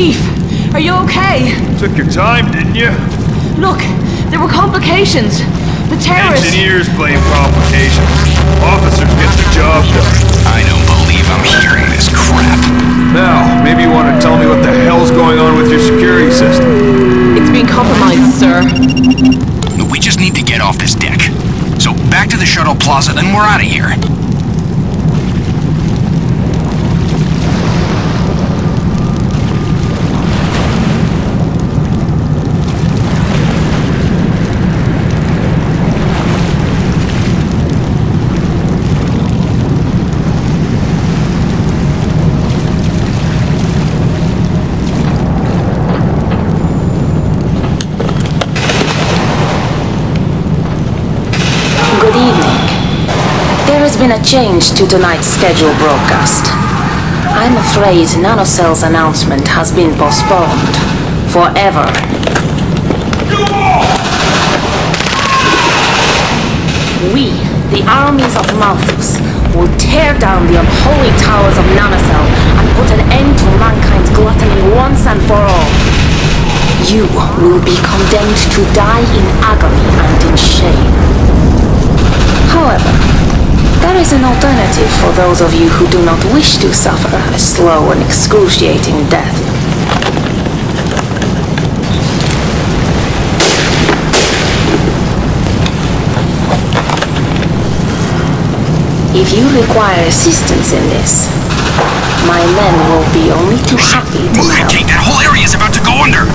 Chief, are you okay? Took your time, didn't you? Look, there were complications. The terrorists... Engineers blame complications. Officers get the job done. I don't believe I'm hearing this crap. Now, maybe you want to tell me what the hell's going on with your security system. It's being compromised, sir. We just need to get off this deck. So, back to the shuttle plaza, then we're out of here. There's been a change to tonight's scheduled broadcast. I'm afraid Nanocell's announcement has been postponed forever. We, the armies of Malthus, will tear down the unholy towers of Nanocell and put an end to mankind's gluttony once and for all. You will be condemned to die in agony and in shame. However, there is an alternative for those of you who do not wish to suffer a slow and excruciating death. If you require assistance in this, my men will be only too happy to help. That whole area is about to go under!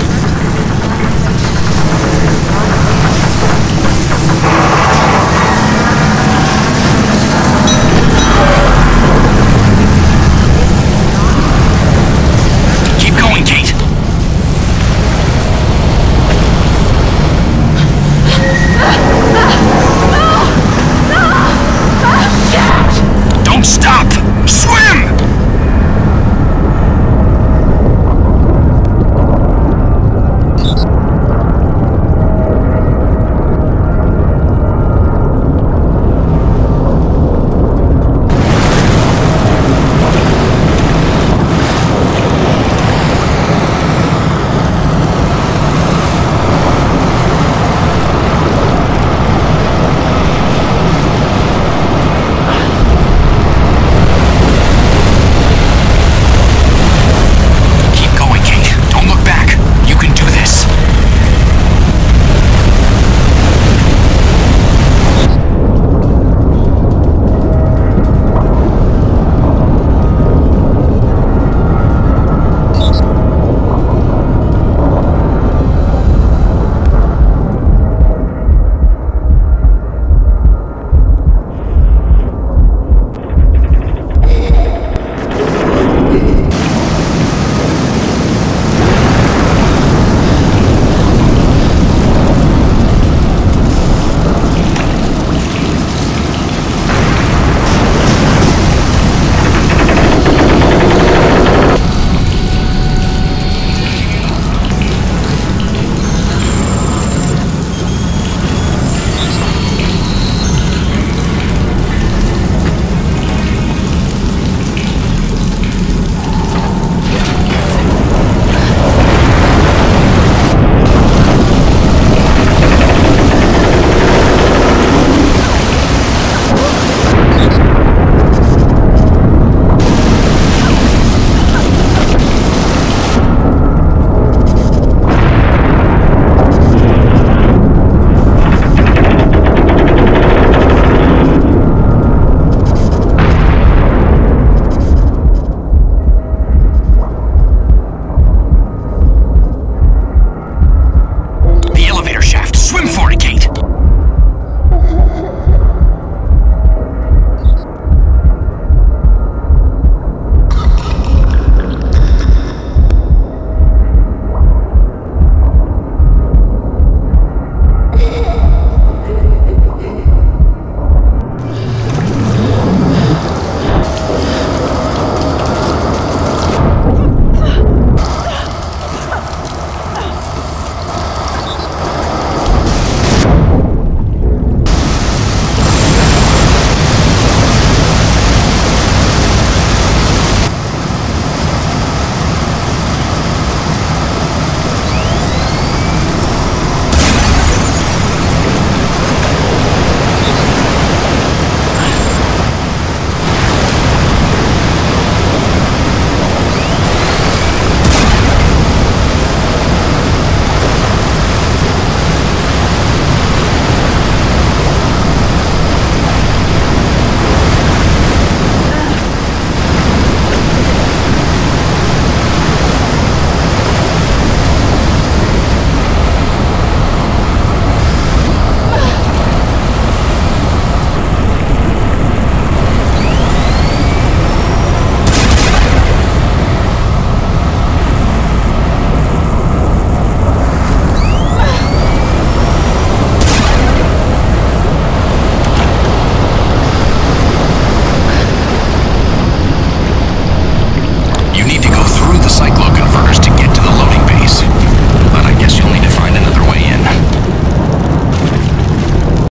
cycloconverters to